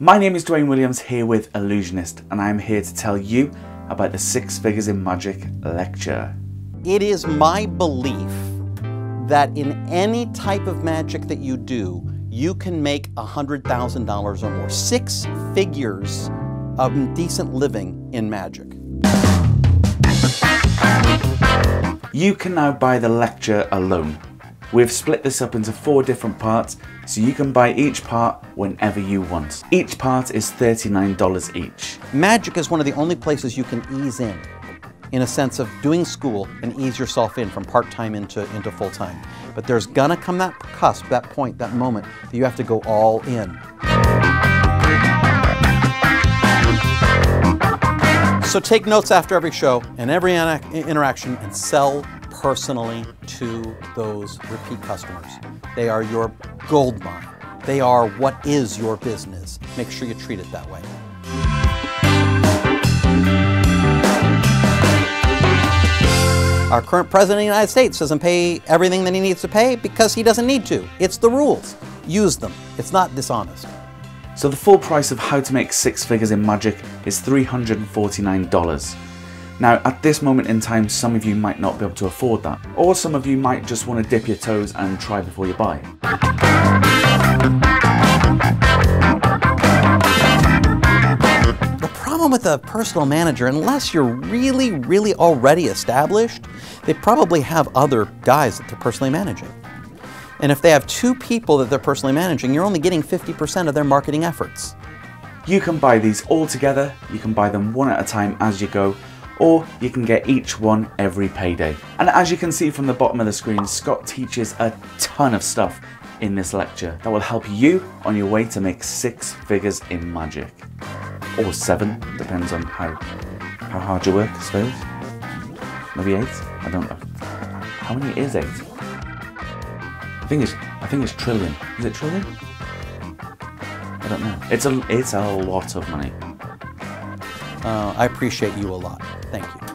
My name is Dwayne Williams, here with Illusionist, and I'm here to tell you about the Six Figures in Magic lecture. It is my belief that in any type of magic that you do, you can make $100,000 or more. 6 figures of decent living in magic. You can now buy the lecture alone. We've split this up into 4 different parts, so you can buy each part whenever you want. Each part is $39 each. Magic is one of the only places you can ease in a sense of doing school and ease yourself in from part-time into full-time. But there's gonna come that cusp, that point, that moment that you have to go all in. So take notes after every show and every interaction and sell personally to those repeat customers. They are your gold mine. They are what is your business. Make sure you treat it that way. Our current president of the United States doesn't pay everything that he needs to pay because he doesn't need to. It's the rules. Use them. It's not dishonest. So the full price of How to Make 6 Figures in Magic is $349. Now, at this moment in time, some of you might not be able to afford that, or some of you might just want to dip your toes and try before you buy. The problem with a personal manager, unless you're really, really already established, they probably have other guys that they're personally managing. And if they have 2 people that they're personally managing, you're only getting 50% of their marketing efforts. You can buy these all together, you can buy them one at a time as you go, or you can get each one every payday. And as you can see from the bottom of the screen, Scott teaches a ton of stuff in this lecture that will help you on your way to make 6 figures in magic. Or 7, depends on how hard you work, I suppose. Maybe 8, I don't know. How many is 8? I think it's trillion. Is it trillion? I don't know. It's a lot of money. I appreciate you a lot. Thank you.